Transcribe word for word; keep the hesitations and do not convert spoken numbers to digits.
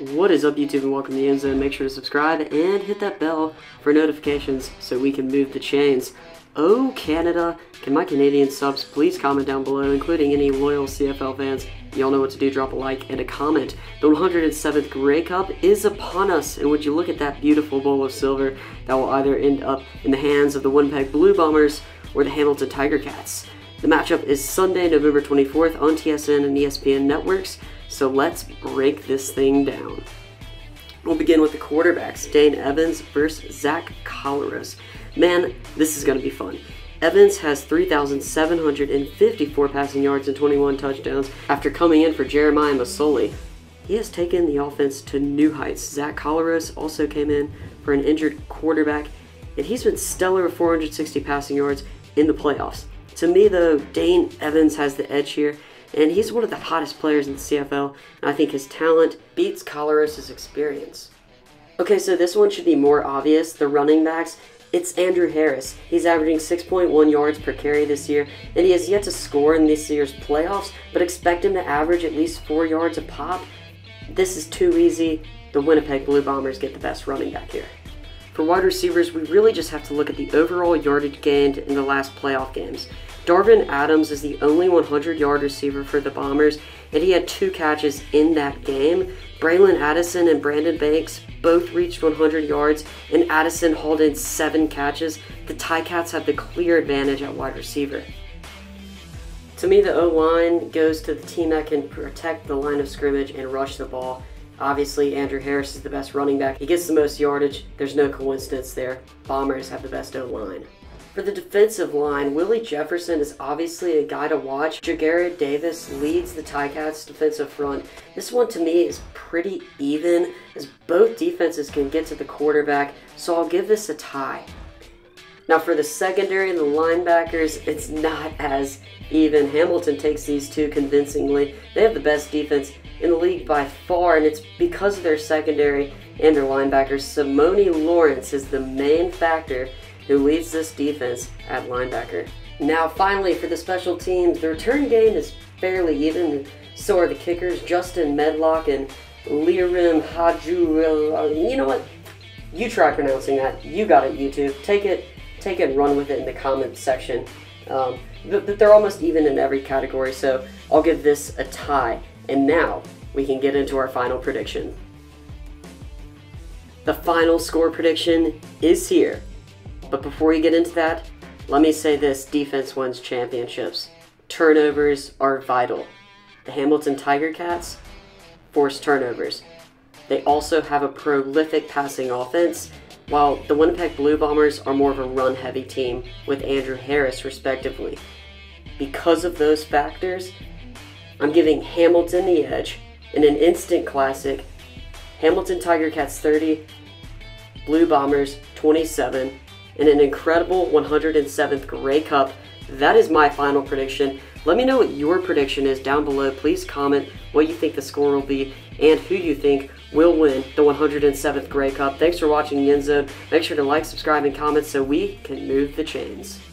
What is up, YouTube, and welcome to the End Zone. Make sure to subscribe and hit that bell for notifications so we can move the chains. Oh Canada, can my Canadian subs please comment down below, including any loyal C F L fans. Y'all know what to do, drop a like and a comment. The one hundred seventh Grey Cup is upon us, and would you look at that beautiful bowl of silver that will either end up in the hands of the Winnipeg Blue Bombers or the Hamilton Tiger-Cats. The matchup is Sunday, November twenty-fourth on T S N and E S P N networks, so let's break this thing down. We'll begin with the quarterbacks, Dane Evans versus Zach Collaros. Man, this is going to be fun. Evans has three thousand seven hundred fifty-four passing yards and twenty-one touchdowns after coming in for Jeremiah Masoli. He has taken the offense to new heights. Zach Collaros also came in for an injured quarterback, and he's been stellar with four hundred sixty passing yards in the playoffs. To me, though, Dane Evans has the edge here, and he's one of the hottest players in the C F L, and I think his talent beats Collaros' experience. Okay, so this one should be more obvious. The running backs, it's Andrew Harris. He's averaging six point one yards per carry this year, and he has yet to score in this year's playoffs, but expect him to average at least four yards a pop. This is too easy. The Winnipeg Blue Bombers get the best running back here. For wide receivers, we really just have to look at the overall yardage gained in the last playoff games. Darvin Adams is the only hundred-yard receiver for the Bombers, and he had two catches in that game. Braylon Addison and Brandon Banks both reached one hundred yards, and Addison hauled in seven catches. The Ticats have the clear advantage at wide receiver. To me, the O-line goes to the team that can protect the line of scrimmage and rush the ball. Obviously, Andrew Harris is the best running back. He gets the most yardage. There's no coincidence there. Bombers have the best O-line. For the defensive line, Willie Jefferson is obviously a guy to watch. Ja'Garrett Davis leads the Ticats defensive front. This one to me is pretty even, as both defenses can get to the quarterback, so I'll give this a tie. Now for the secondary and the linebackers, it's not as even. Hamilton takes these two convincingly. They have the best defense in the league by far, and it's because of their secondary and their linebackers. Simone Lawrence is the main factor who leads this defense at linebacker. Now finally, for the special teams, the return game is fairly even. So are the kickers, Justin Medlock and Lirim Hajurel. You know what? You try pronouncing that. You got it, YouTube. Take it. Take it and run with it in the comments section. Um, but they're almost even in every category, so I'll give this a tie. And now we can get into our final prediction. The final score prediction is here. But before we get into that, let me say this: defense wins championships. Turnovers are vital. The Hamilton Tiger-Cats force turnovers. They also have a prolific passing offense, while the Winnipeg Blue Bombers are more of a run-heavy team with Andrew Harris, respectively. Because of those factors, I'm giving Hamilton the edge in an instant classic. Hamilton Tiger-Cats thirty, Blue Bombers twenty-seven, in an incredible one hundred seventh Grey Cup. That is my final prediction. Let me know what your prediction is down below. Please comment what you think the score will be and who you think will win the one hundred seventh Grey Cup. Thanks for watching the End Zone. Make sure to like, subscribe, and comment so we can move the chains.